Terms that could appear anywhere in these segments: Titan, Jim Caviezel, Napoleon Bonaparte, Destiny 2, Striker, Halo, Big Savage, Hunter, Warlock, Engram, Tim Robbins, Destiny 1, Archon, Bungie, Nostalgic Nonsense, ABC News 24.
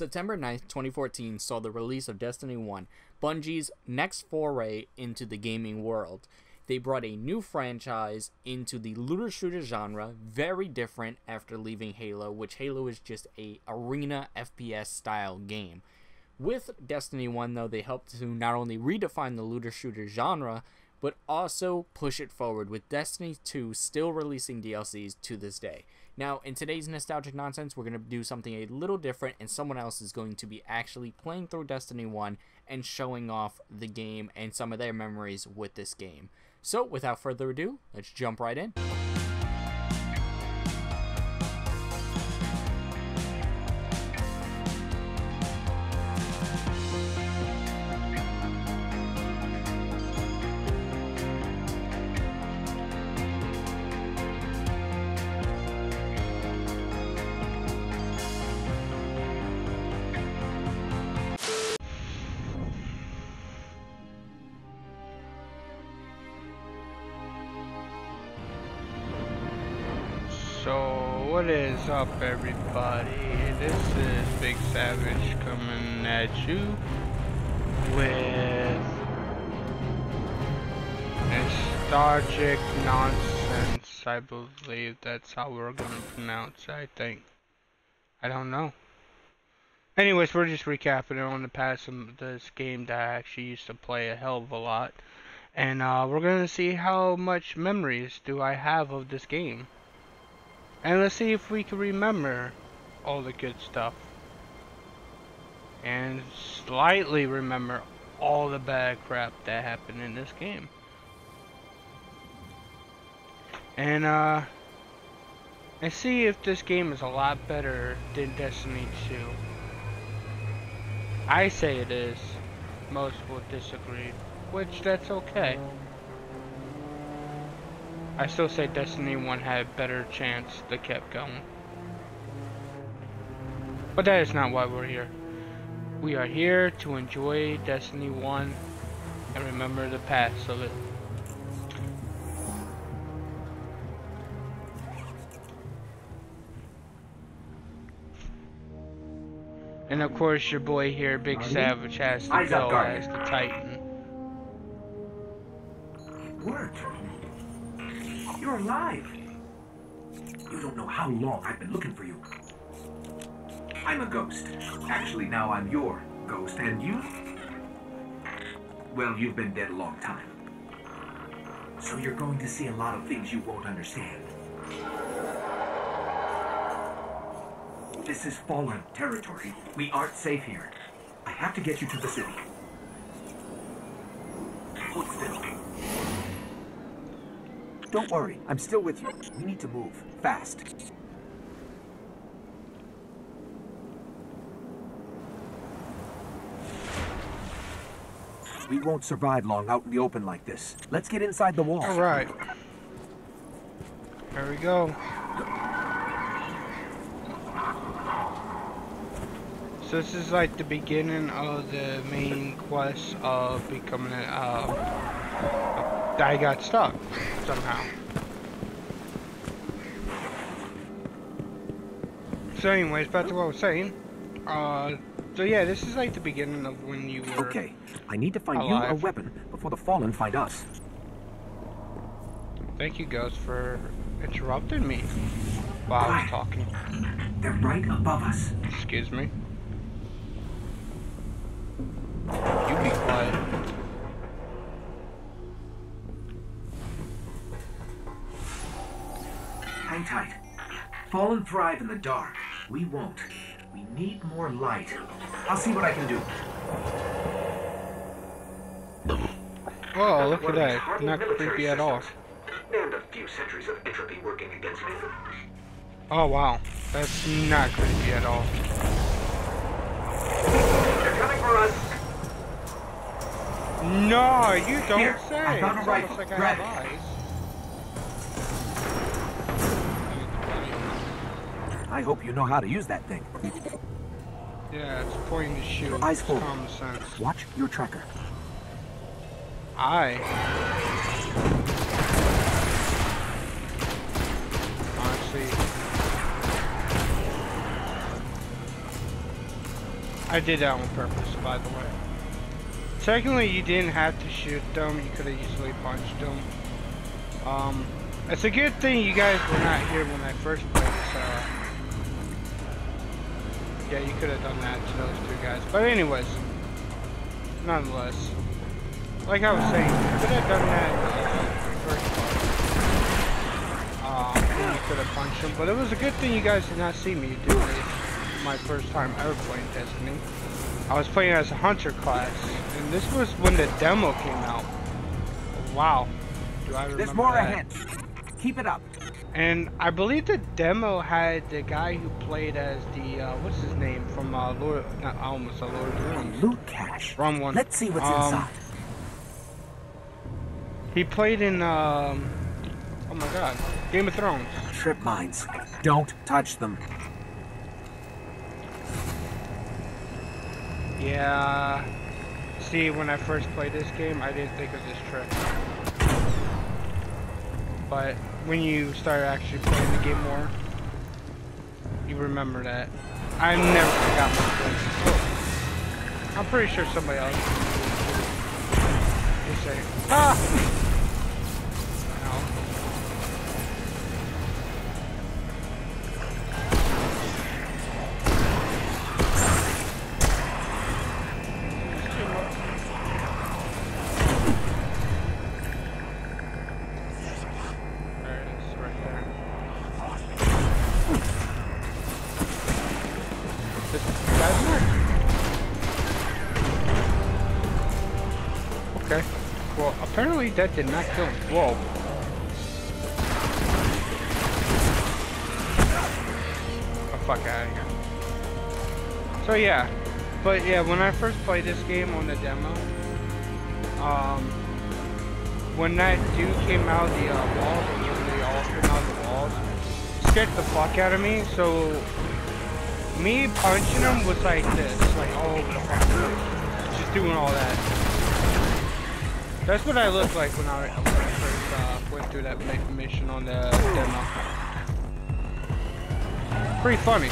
September 9th, 2014 saw the release of Destiny 1, Bungie's next foray into the gaming world. They brought a new franchise into the looter shooter genre, very different after leaving Halo, which Halo is just an arena FPS style game. With Destiny 1 though, they helped to not only redefine the looter shooter genre, but also push it forward, with Destiny 2 still releasing DLCs to this day. Now, in today's Nostalgic Nonsense, we're going to do something a little different, and someone else is going to be actually playing through Destiny 1 and showing off the game and some of their memories with this game. So, without further ado, let's jump right in. So, what is up, everybody? This is Big Savage coming at you with Nostalgic Nonsense. I believe that's how we're gonna pronounce it, I think. I don't know. Anyways, we're just recapping on the past of this game that I actually used to play a hell of a lot. And we're gonna see how much memories do I have of this game. And let's see if we can remember all the good stuff. And slightly remember all the bad crap that happened in this game. And let's see if this game is a lot better than Destiny 2. I say it is. Most will disagree, which that's okay. I still say Destiny 1 had a better chance to kept going. But that is not why we're here. We are here to enjoy Destiny 1 and remember the past of it. And of course your boy here, Big Savage, has to go as the Titan. Work. You're alive. You don't know how long I've been looking for you. I'm a ghost. Actually, now I'm your ghost, and you? Well, you've been dead a long time. So you're going to see a lot of things you won't understand. This is fallen territory. We aren't safe here. I have to get you to the city. Hold still. Don't worry, I'm still with you. We need to move, fast. We won't survive long out in the open like this. Let's get inside the wall. Alright. There we go. So this is like the beginning of the main quest of becoming an I got stuck somehow. So anyways, back to what I was saying. So yeah, this is like the beginning of when you were okay. I need to find alive. You a weapon before the fallen find us. Thank you, Ghost, for interrupting me while I was talking. They're right above us. Excuse me. You be quiet. Hang tight. Fall and thrive in the dark. We won't. We need more light. I'll see what I can do. Oh, look at that. Not creepy at all. And a few centuries of entropy working against me. Oh, wow. That's not creepy at all. They're coming for us. No, you don't Here, say. I found a rifle. Like grab it. I hope you know how to use that thing. Yeah, it's pointing to shoot. Eyes full. Watch your tracker. Honestly. I did that on purpose, by the way. Secondly, you didn't have to shoot them. You could have easily punched them. It's a good thing you guys were not here when I first played this. Yeah, you could have done that to those two guys. But anyways, nonetheless, like I was saying, you could have done that first part. And you could have punched him. But it was a good thing you guys did not see me do this. My first time ever playing Destiny. I was playing as a Hunter class, and this was when the demo came out. Wow. Do I remember There's more that. Ahead. Keep it up. And I believe the demo had the guy who played as the what's his name from Lord? Not almost a Lord. Loot cache. Wrong one. Let's see what's inside. He played in oh my God, Game of Thrones. Trip mines. Don't touch them. Yeah. See, when I first played this game, I didn't think of this trick. But when you start actually playing the game more, you remember that. I never forgot my place. I'm pretty sure somebody else is saying, ah! Apparently that did not kill him. Whoa. Oh, fuck out of here. So yeah. But yeah, when I first played this game on the demo, when that dude came out of the walls, and literally all came out of the walls, scared the fuck out of me, so me punching him was like this, like all over the fucking place. Just doing all that. That's what I looked like when I first went through that mission on the demo. Pretty funny.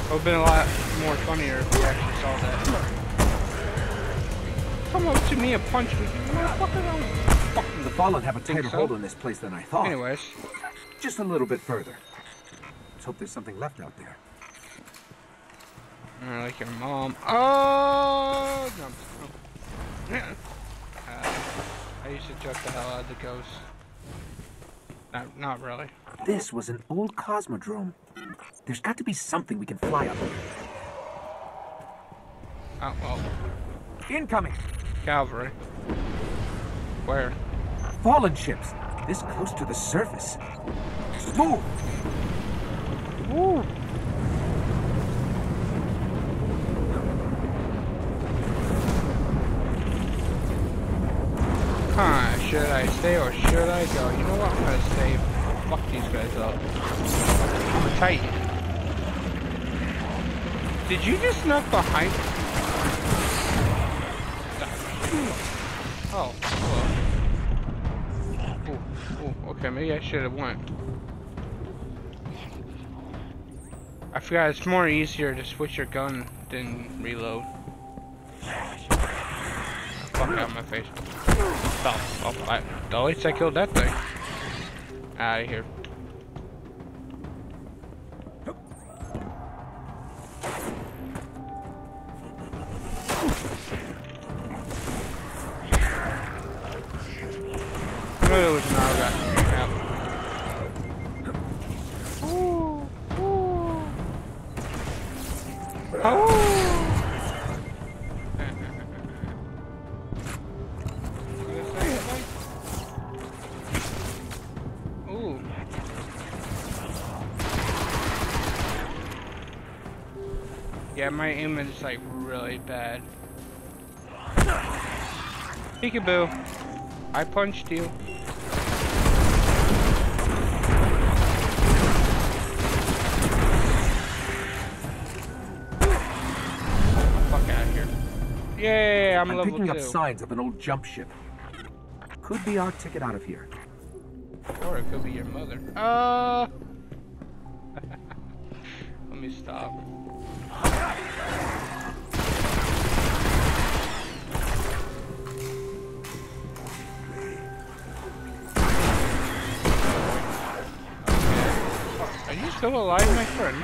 It would have been a lot more funnier if we actually saw that. Come up to me and punch me. The Fallen have a tighter hold on this place than I thought. Anyways. Just a little bit further. Let's hope there's something left out there. I like your mom. Oh! No. I used to joke the hell out of the ghosts. Not really. This was an old cosmodrome. There's got to be something we can fly up. Oh, well. Incoming! Cavalry. Where? Fallen ships. This close to the surface. Move! Woo! Huh, should I stay or should I go? You know what, I'm gonna stay. Fuck these guys up. I'm a Titan. Did you just knock behind me? Oh, hello. Oh, okay, maybe I should have went. I forgot it's more easier to switch your gun than reload. Fuck out of my face. At least I killed that thing. Out of here. Oh, it's not that. Yeah. Ooh, ooh. Oh. Yeah, my aim is like really bad. Peekaboo. I punched you. Fuck out of here. Yay, I'm level 2. I'm picking up signs of an old jump ship. Could be our ticket out of here. Or it could be your mother. Let me stop. Are you still alive, my friend?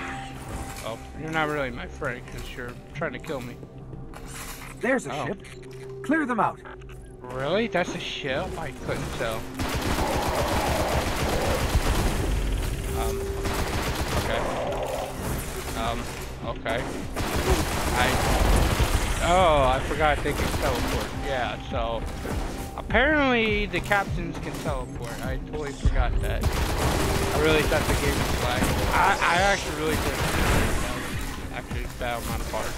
Oh, you're not really my friend because you're trying to kill me. There's a ship. Clear them out. Really? That's a ship? I couldn't tell. Okay. I forgot they can teleport. Yeah, so apparently the captains can teleport. I totally forgot that. I really thought the game was flag. I actually really did. Actually, battle my part.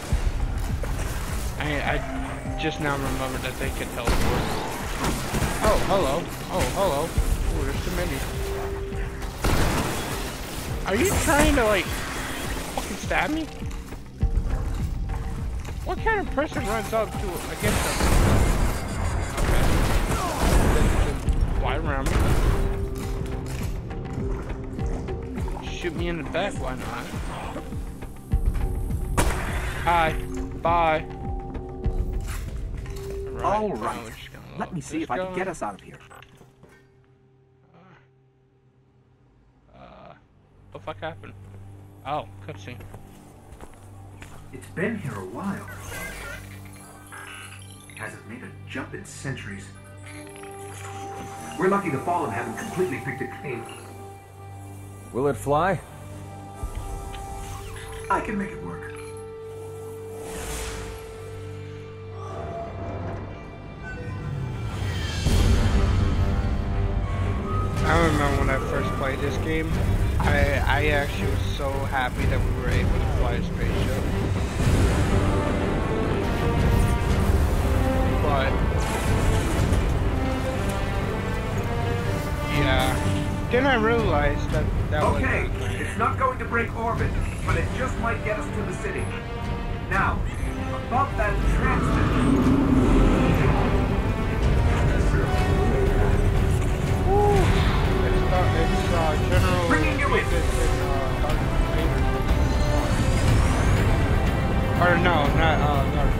I just now remembered that they can teleport. Oh, hello. Oh, hello. Oh, there's too many. Are you trying to like fucking stab me? What kind of person runs up to against them? Okay. Just fly around me. Shoot me in the back, why not? Hi. Bye. Right. Alright. Let me see if I can get us out of here. What the fuck happened? Oh, cutscene. It's been here a while. Hasn't made a jump in centuries. We're lucky the Fallen haven't completely picked it clean. Will it fly? I can make it work. I remember when I first played this game, I actually was so happy that we were able to fly a spaceship. But, yeah, then I realized that okay, it's not going to break orbit, but it just might get us to the city. Now, above that transmitter. It's General... Bringing you in! Or no, not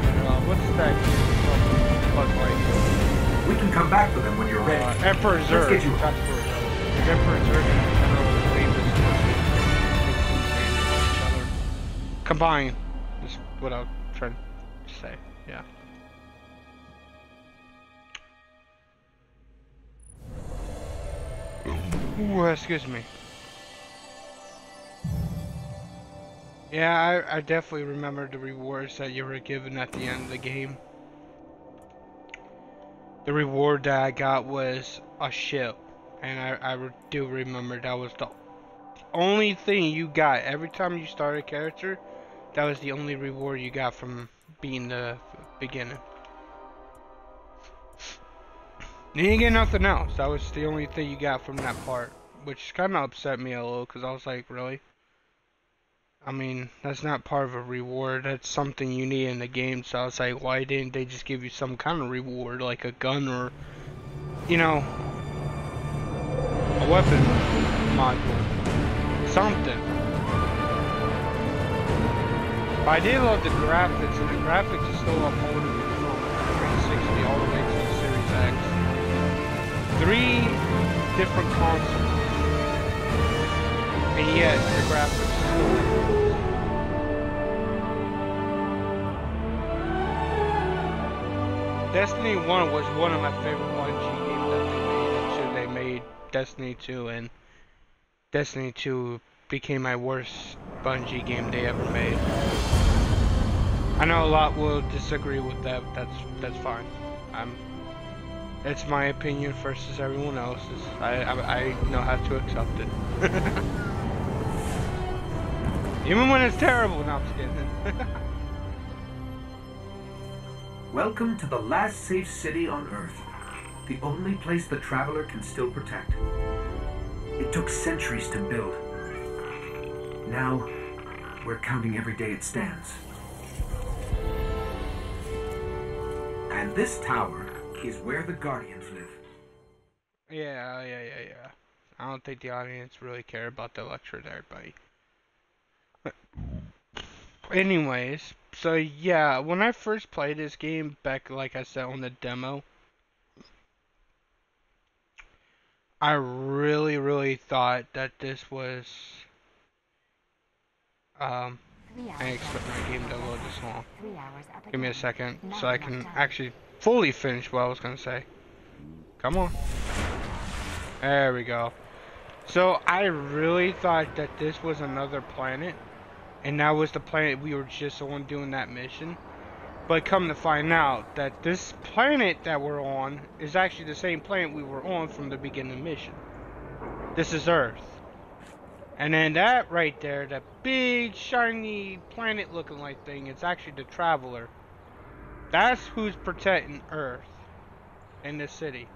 General. What's that? We can come back to them when you're ready. Emperor's Earth. Let's get you up. Emperor's Earth and General... Combined. Is what I'm trying to say. Yeah. Ooh, excuse me. Yeah, I definitely remember the rewards that you were given at the end of the game. The reward that I got was a ship. And I do remember that was the only thing you got. Every time you started a character, that was the only reward you got from being the beginning. You didn't get nothing else. That was the only thing you got from that part, which kind of upset me a little, because I was like, really? I mean, that's not part of a reward. That's something you need in the game, so I was like, why didn't they just give you some kind of reward, like a gun or, you know, a weapon module, something. But I did love the graphics, and the graphics are still upholding from 360 all the way to the Series X. 3 different consoles, and yet the graphics still. Destiny 1 was one of my favorite Bungie games that they made until they made Destiny 2, and Destiny 2 became my worst Bungie game they ever made. I know a lot will disagree with that, but that's fine. It's my opinion versus everyone else's. I know how to accept it. Even when it's terrible, no, I'm just kidding. Welcome to the last safe city on Earth. The only place the Traveler can still protect. It took centuries to build. Now, we're counting every day it stands. And this tower is where the Guardians live. Yeah. I don't think the audience really care about the lecture there, buddy. Anyways, so yeah, when I first played this game back, like I said, on the demo, I really thought that this was I didn't expect my game to load this long. Give me a second so I can actually fully finish what I was gonna say. Come on. There we go. So I really thought that this was another planet, and that was the planet we were just on doing that mission. But come to find out that this planet that we're on is actually the same planet we were on from the beginning of the mission. This is Earth. And then that right there, that big shiny planet looking like thing, it's actually the Traveler. That's who's protecting Earth in this city.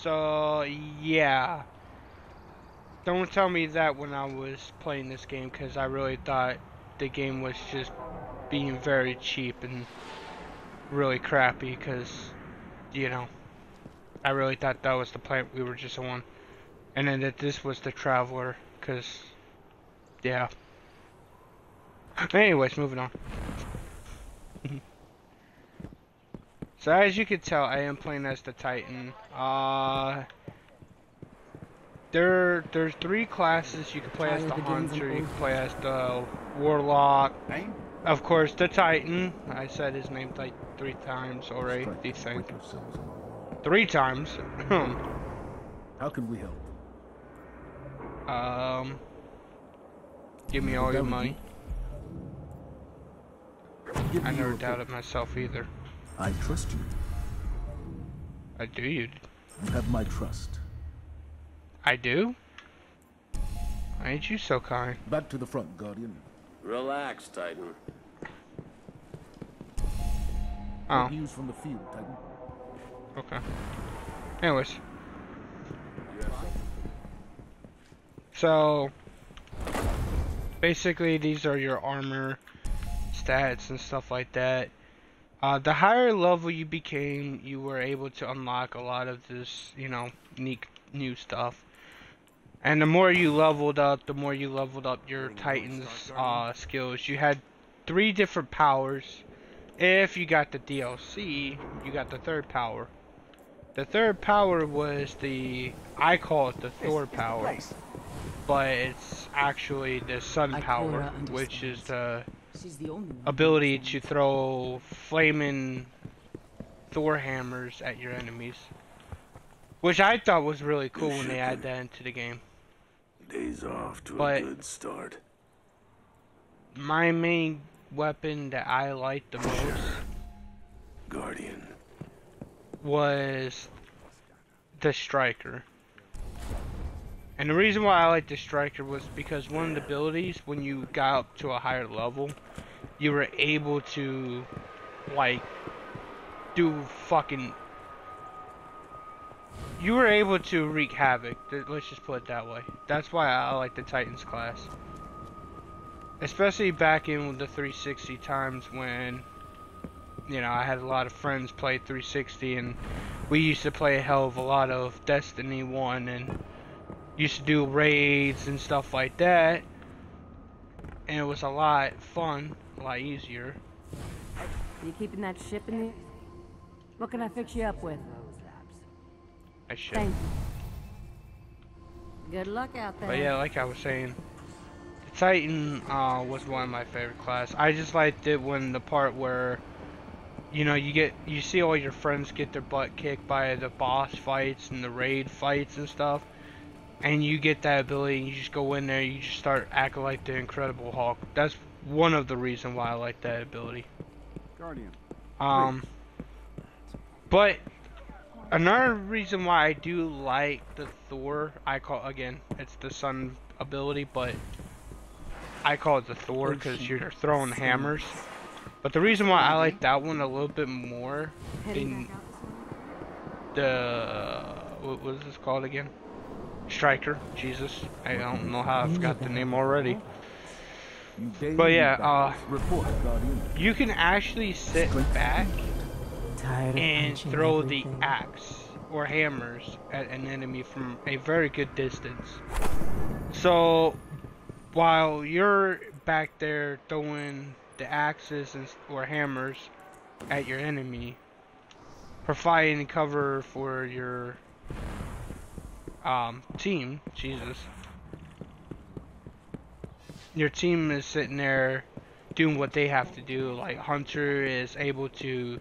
So yeah, don't tell me that when I was playing this game, because I really thought the game was just being very cheap and really crappy, because, you know, I really thought that was the planet we were just on, and then that this was the Traveler, because, yeah. Anyways, moving on. So as you can tell, I am playing as the Titan. There's three classes. You can play as the Hunter, you can play as the Warlock, of course the Titan. I said his name like 3 times already. These things. 3 times. How can we help? Give me all your money. I never doubted myself either. I trust you. I do. You have my trust. I do? Ain't you so kind? Back to the front, Guardian. Relax, Titan. Oh. News from the field, Titan. Okay. Anyways. So basically these are your armor stats and stuff like that. The higher level you became, you were able to unlock a lot of this, you know, unique new stuff. And the more you leveled up, your Titan's skills. You had 3 different powers. If you got the DLC, you got the 3rd power. The 3rd power was the, I call it the Thor power, but it's actually the Sun power, which is the ability to throw flaming Thor hammers at your enemies, which I thought was really cool when they added that into the game. Days off to a good start. My main weapon that I liked the most, Guardian, was the Striker. And the reason why I liked the Striker was because one of the abilities, when you got up to a higher level, you were able to, like, do fucking... You were able to wreak havoc. Let's just put it that way. That's why I like the Titans class. Especially back in the 360 times when, you know, I had a lot of friends play 360, and we used to play a hell of a lot of Destiny 1 and... used to do raids and stuff like that, and it was a lot fun, a lot easier. Are you keeping that ship in there? What can I fix you up with? I should. Thank you. Good luck out there. But yeah, like I was saying, the Titan was one of my favorite classes. I just liked it when the part where, you know, you see all your friends get their butt kicked by the boss fights and the raid fights and stuff. And you get that ability, and you just go in there, you just start acting like the Incredible Hulk. That's one of the reasons why I like that ability. Guardian. But another reason why I do like the Thor, I call, again, it's the Sun ability, but I call it the Thor because you're throwing hammers. But the reason why I like that one a little bit more than the, what was this called again? Striker. Jesus, I don't know how I forgot the name already. But yeah, you can actually sit back and throw the axe or hammers at an enemy from a very good distance. So while you're back there throwing the axes and, or hammers at your enemy, providing cover for your team. Jesus. Your team is sitting there doing what they have to do. Like Hunter is able to,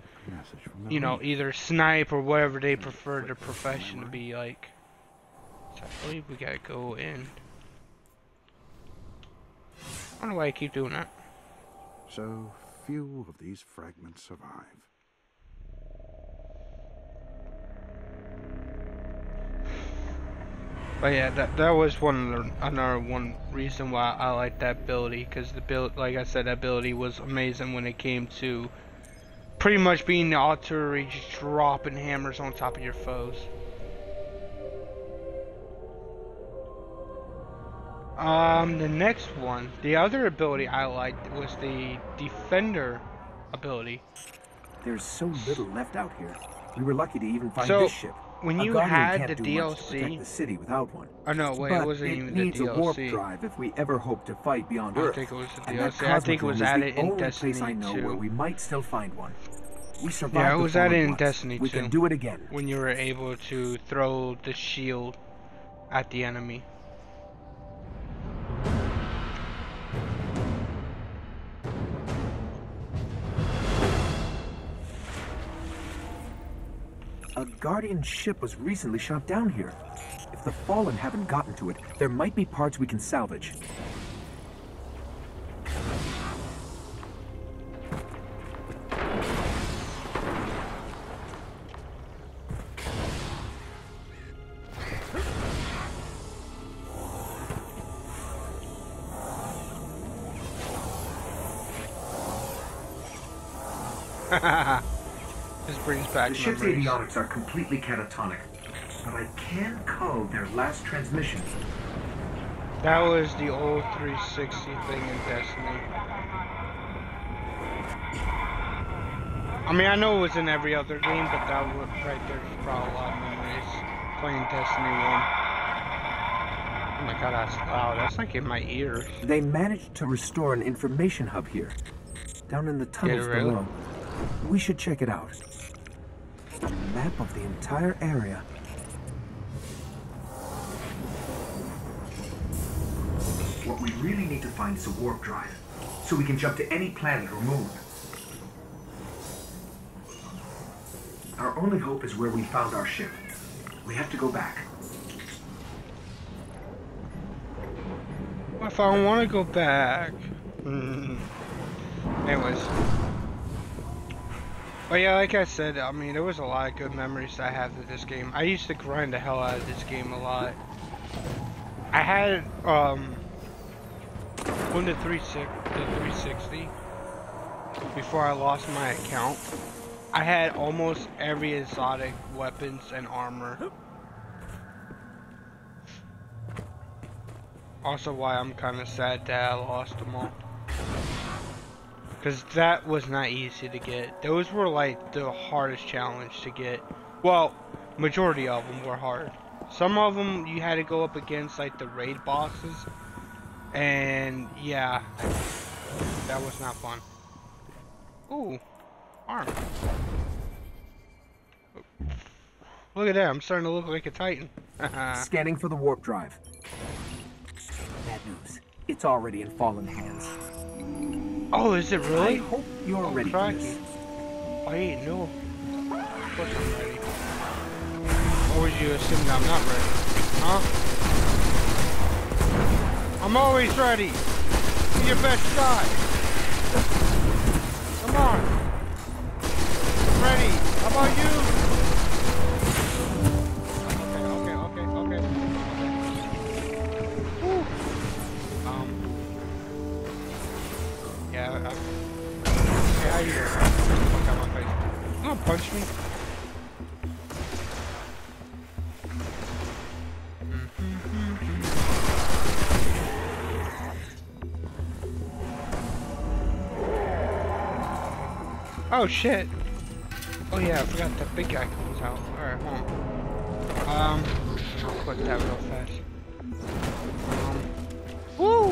you know, either snipe or whatever they prefer their profession to be like. So I believe we gotta go in. I don't know why I keep doing that. So few of these fragments survive. But yeah, that was another reason why I like that ability, because the build, like I said, that ability was amazing when it came to pretty much being the artillery, just dropping hammers on top of your foes. The next one, the other ability I liked was the defender ability. There's so little left out here. We were lucky to even find this ship. When you had the DLC, the city without one. Oh no, wait, it wasn't even the DLC. It needs a warp drive if we ever hope to fight beyond Earth. I think it was the DLC. I think it was added in Destiny 2. I know where we might still find one. We survived. Yeah, it was added in Destiny 2. We can do it again. When you were able to throw the shield at the enemy. A Guardian ship was recently shot down here. If the Fallen haven't gotten to it, there might be parts we can salvage. The ship's avionics are completely catatonic, but I can code their last transmission. That was the old 360 thing in Destiny. I mean, I know it was in every other game, but that one right there just brought a lot of memories playing Destiny 1. Oh my god, that's loud. That's like in my ears. They managed to restore an information hub here, down in the tunnels below. We should check it out. A map of the entire area. What we really need to find is a warp drive, so we can jump to any planet or moon. Our only hope is where we found our ship. We have to go back. What if I don't want to go back? Anyways. But yeah, like I said, I mean, there was a lot of good memories I have of this game. I used to grind the hell out of this game a lot. I had, on the 360, before I lost my account, I had almost every exotic weapons and armor. Also why I'm kind of sad that I lost them all. Because that was not easy to get. Those were like the hardest challenge to get. Well, majority of them were hard. Some of them you had to go up against like the raid bosses. And yeah, that was not fun. Ooh, arm. Look at that, I'm starting to look like a Titan. Scanning for the warp drive. Bad news, it's already in Fallen hands. Oh, is it really? I hope you're ready for this. Wait, no. Of course I'm ready. Or would you assume that I'm not ready? Huh? I'm always ready. Be your best shot. Come on. I'm ready. How about you? Okay. Woo. Yeah, you fuck out my face. You don't punch me. Oh shit. Oh yeah, I forgot that big guy comes out. Alright, hold on. I'll put that real fast. Woo!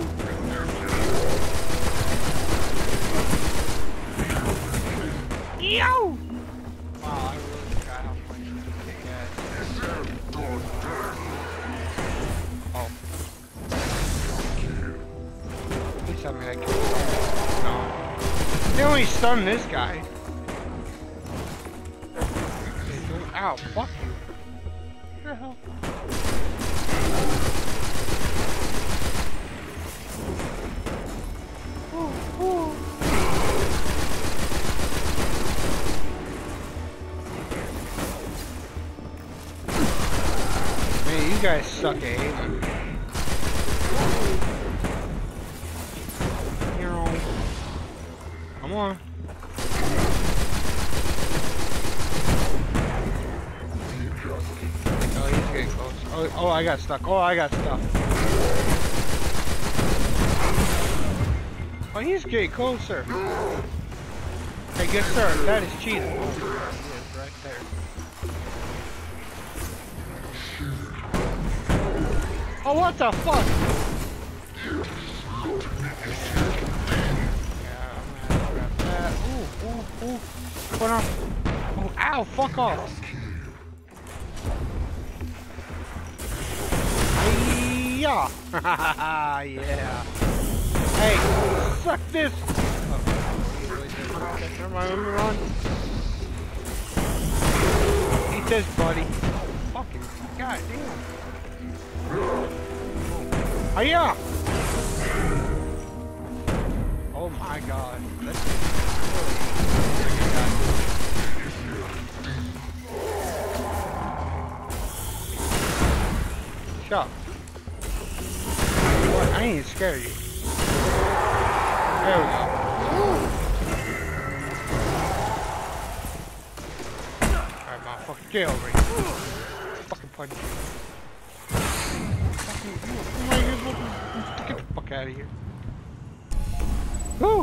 something that kills. No. They only stun this guy. Ow, fuck you. What the hell? Ooh, ooh. Man, you guys suck at aiming. Come on. Oh, he's getting close. Oh, oh, I got stuck. Oh, I got stuck. Oh, he's getting closer. Hey, good sir, that is cheating. Oh, he is right there. Oh, what the fuck? Yeah, ooh, ooh, ooh. Put on. Oh, ow, fuck off. Yeah. Yeah. Hey, suck this. Oh, turn my armor on. Eat this, buddy. Oh, fucking goddamn. Oh yeah. Oh my god. Let's go. Shut up. I ain't scared of you. There we go. Alright, motherfucker, get over here. Fucking punch you. Fucking, get the fuck out of here. Woo!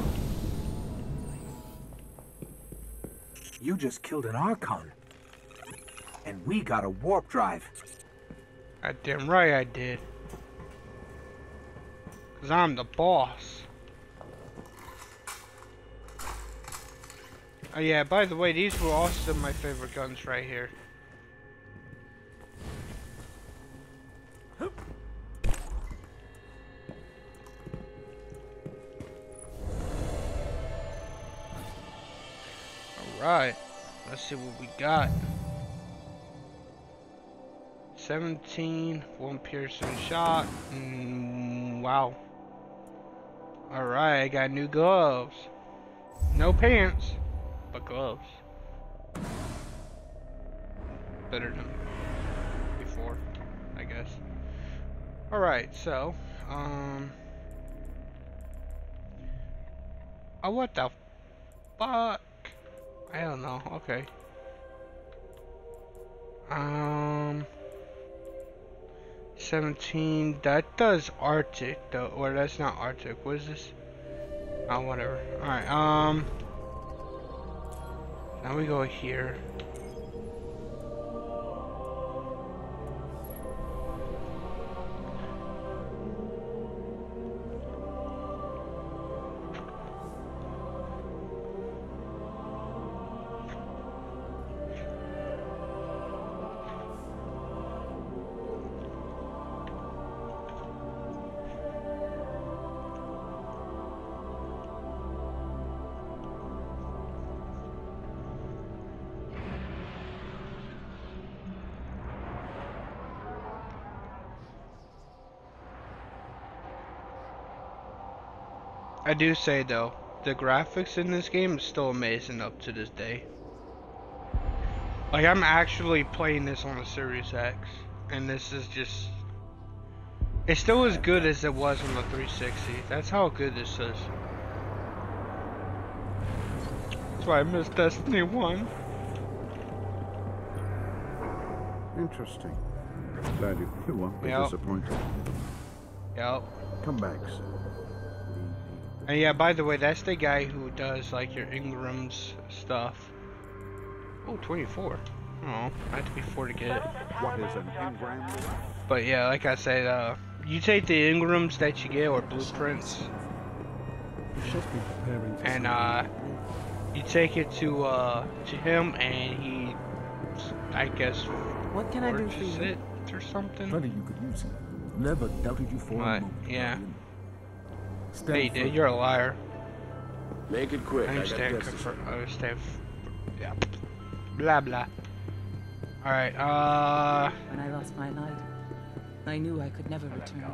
You just killed an Archon. And we got a warp drive. God damn right I did. Cause I'm the boss. Oh yeah, by the way, these were also my favorite guns right here. Alright, let's see what we got. 17, one piercing shot, and wow. Alright, I got new gloves. No pants, but gloves. Better than before, I guess. Alright, so, oh, what the fuck? I don't know, okay. $17, that does Arctic though, or that's not Arctic, what is this? Oh, whatever. Alright, now we go here. I do say though, the graphics in this game is still amazing up to this day. Like, I'm actually playing this on a Series X, and this is just... it's still as good as it was on the 360. That's how good this is. That's why I miss Destiny 1. Interesting. Glad you won't be disappointed. Yep. Come back soon. And yeah, by the way, that's the guy who does, like, your Engram's stuff. Oh, 24. Oh, I have to be 4 to get it. What is an Engram? But yeah, like I said, you take the Engram's that you get, or blueprints. And, you take it to him, and he, I guess, what can I do for you? It or something? Funny you could use it. Never doubted you for a moment. Yeah. They did. You're a liar. Make it quick. I understand. I understand. Yeah. Blah blah. All right. When I lost my light, I knew I could never return.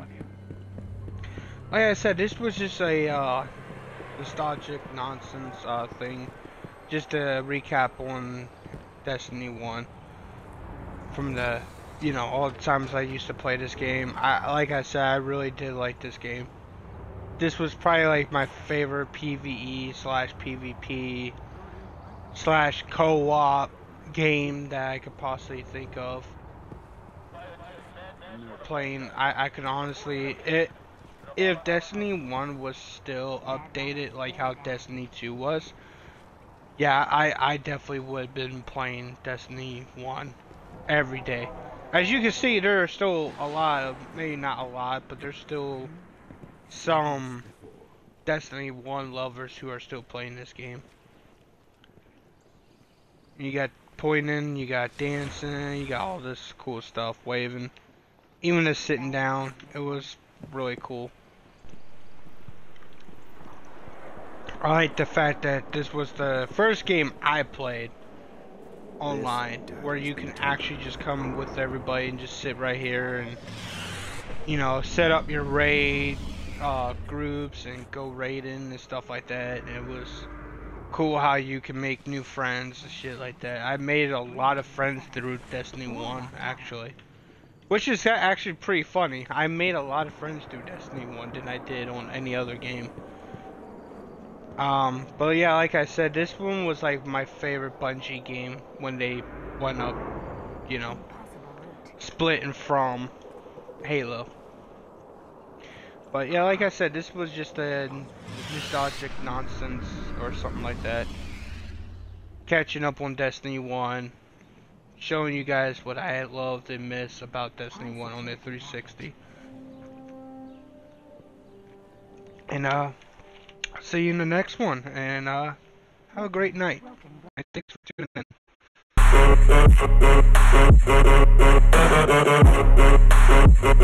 Like I said, this was just a nostalgic nonsense thing. Just to recap on Destiny 1 from the, you know, all the times I used to play this game. Like I said, I really did like this game. This was probably like my favorite PvE/PvP/co-op game that I could possibly think of playing. I could honestly, if Destiny 1 was still updated like how Destiny 2 was, yeah, I definitely would have been playing Destiny 1 every day. As you can see, there are still a lot of, maybe not a lot, but there's still some Destiny 1 lovers who are still playing this game. You got pointing, you got dancing, you got all this cool stuff, waving, even just sitting down. It was really cool. I like the fact that this was the first game I played online where you can actually just come with everybody and just sit right here and, you know, set up your raid groups and go raiding and stuff like that. And it was cool how you can make new friends and shit like that. I made a lot of friends through Destiny 1 actually, which is actually pretty funny. I made a lot of friends through Destiny 1 than I did on any other game. But yeah, like I said, this one was like my favorite Bungie game when they went up, you know, splitting from Halo. But yeah, like I said, this was just a nostalgic nonsense or something like that. Catching up on Destiny 1. Showing you guys what I loved and missed about Destiny 1 on the 360. And see you in the next one. And have a great night. And thanks for tuning in.